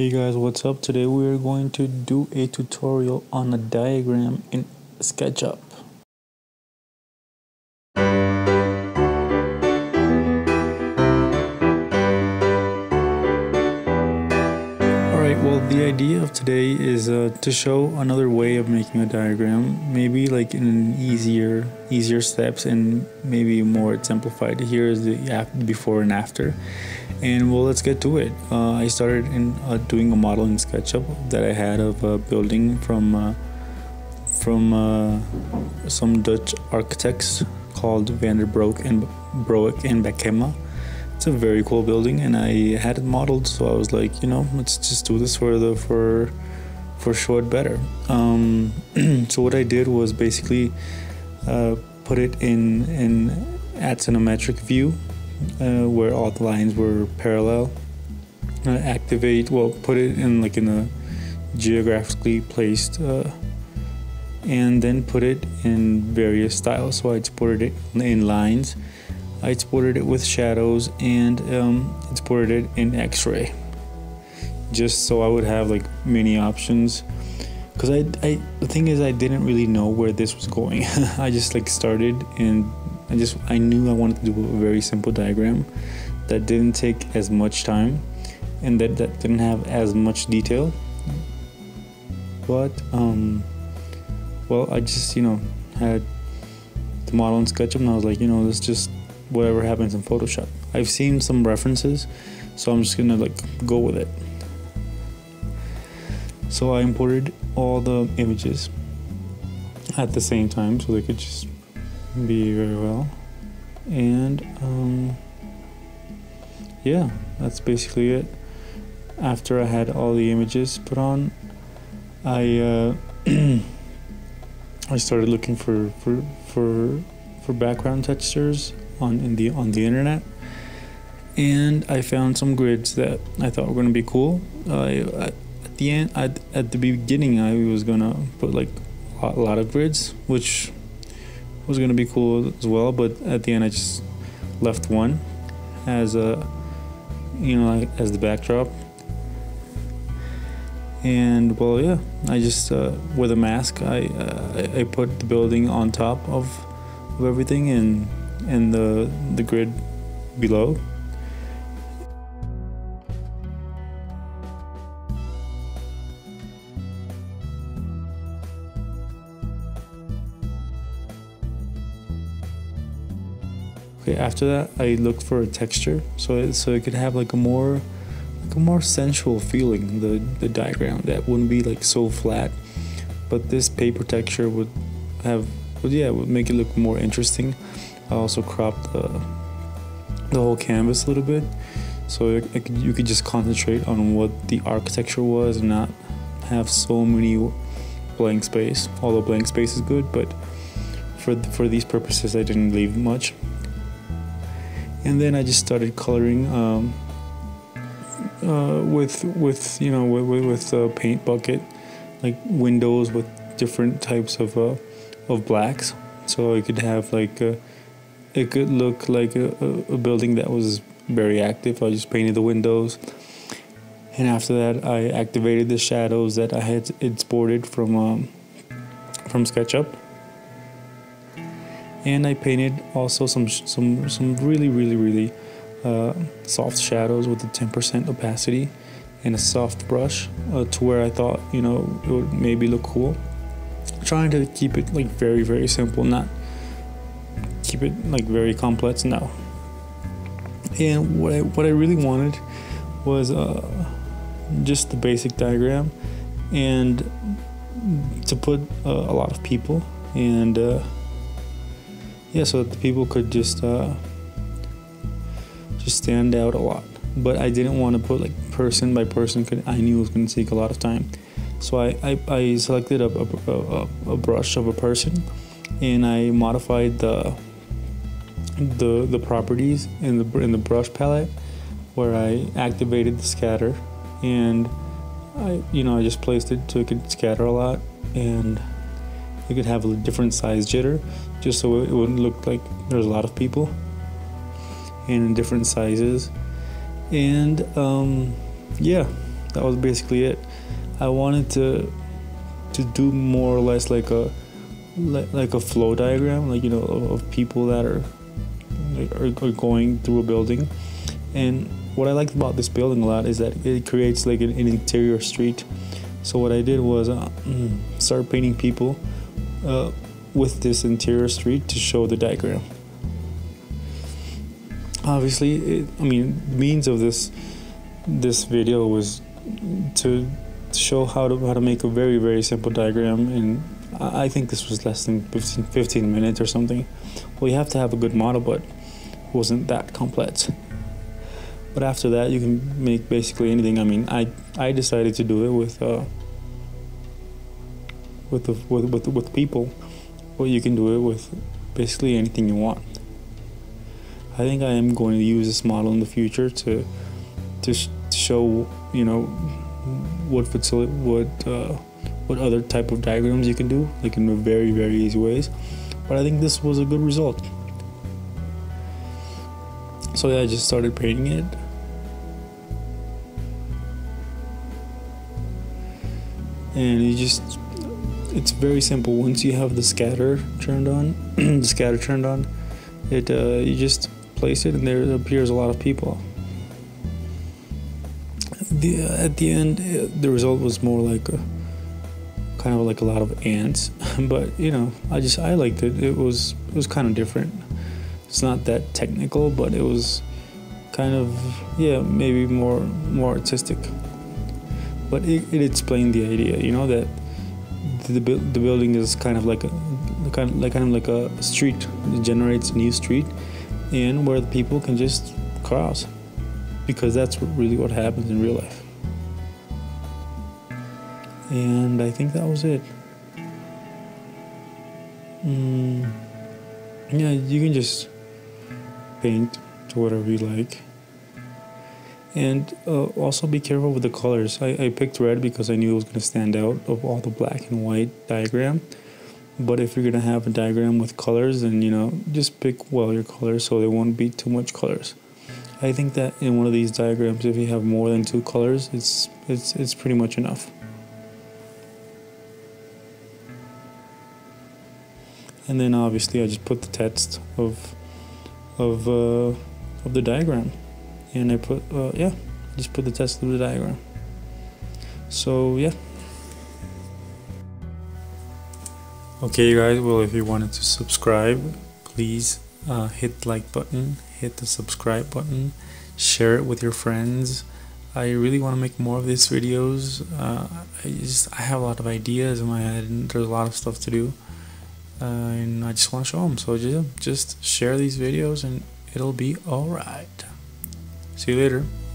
Hey guys, what's up? Today we are going to do a tutorial on a diagram in SketchUp. Alright, well the idea of today is to show another way of making a diagram, maybe like in easier steps and maybe more simplified. Here is the before and after. And well, let's get to it. I started in doing a model in SketchUp that I had of a building from some Dutch architects called Van der Broek and Bekema. It's a very cool building, and I had it modeled. So I was like, you know, let's just do this for Show It Better. So what I did was basically put it in axonometric view. Where all the lines were parallel, put it in like in a geographically placed, and then put it in various styles. So I exported it in lines, I exported it with shadows, and exported it in X-ray, just so I would have like many options. Because the thing is, I didn't really know where this was going. I just like started and. I knew I wanted to do a very simple diagram that didn't take as much time and that didn't have as much detail, but well, I just, you know, had the model in SketchUp and I was like, you know, this just whatever happens in Photoshop. I've seen some references, so I'm just gonna like go with it. So I imported all the images at the same time so they could just be very well, and yeah, that's basically it. After I had all the images put on, I started looking for background textures on the internet, and I found some grids that I thought were going to be cool. At the beginning, I was gonna put like a lot of grids, which was going to be cool as well, but at the end I just left one as a, you know, as the backdrop. And well, yeah, I just with a mask I put the building on top of everything and the grid below. After that, I looked for a texture so it could have like a more sensual feeling, the diagram, that wouldn't be like so flat, but this paper texture would make it look more interesting. I also cropped the whole canvas a little bit so you could just concentrate on what the architecture was and not have so many blank space, although blank space is good, but for these purposes I didn't leave much. And then I just started coloring with you know, with a paint bucket, like windows with different types of blacks, so it could have like it could look like a building that was very active. I just painted the windows, and after that I activated the shadows that I had exported from SketchUp. And I painted also some really soft shadows with a 10% opacity and a soft brush to where I thought, you know, it would maybe look cool. Trying to keep it like very simple, not keep it like very complex, no. And what I really wanted was just the basic diagram and to put a lot of people and. Yeah, so that the people could just stand out a lot. But I didn't want to put like person by person, because I knew it was going to take a lot of time. So I selected a brush of a person, and I modified the properties in the brush palette, where I activated the scatter, and I just placed it so it could scatter a lot, and it could have a different size jitter, just so it wouldn't look like there's a lot of people and in different sizes. And yeah, that was basically it. I wanted to do more or less like a flow diagram, like, you know, of people that are going through a building. And what I liked about this building a lot is that it creates like an interior street. So what I did was start painting people with this interior street to show the diagram. Obviously, the means of this video was to show how to make a very, very simple diagram, and I think this was less than 15 minutes or something. Well, you have to have a good model, but it wasn't that complex. But after that, you can make basically anything. I mean, I decided to do it with people, but you can do it with basically anything you want. I think I am going to use this model in the future to show, you know, what other type of diagrams you can do, like in very, very easy ways. But I think this was a good result. So yeah, I just started painting it. And it's very simple. Once you have the scatter turned on, you just place it and there appears a lot of people. At the end, the result was more like kind of like a lot of ants, but you know, I liked it. It was kind of different. It's not that technical, but it was kind of, yeah, maybe more artistic. But it explained the idea, you know, that the building is kind of like a street. It generates a new street, and where the people can just cross, because that's really what happens in real life. And I think that was it. Yeah, you can just paint to whatever you like, and also be careful with the colors. I picked red because I knew it was going to stand out of all the black and white diagram. But if you're gonna have a diagram with colors, then, you know, just pick well your colors so there won't be too much colors. I think that in one of these diagrams, if you have more than 2 colors, it's pretty much enough. And then obviously I just put the text of the diagram, and I put just put the text of the diagram. So yeah. Okay, you guys, well, if you wanted to subscribe, please hit the like button, hit the subscribe button, share it with your friends. I really want to make more of these videos. I have a lot of ideas in my head, and there's a lot of stuff to do, and I just want to show them. So just share these videos, and it'll be alright. See you later.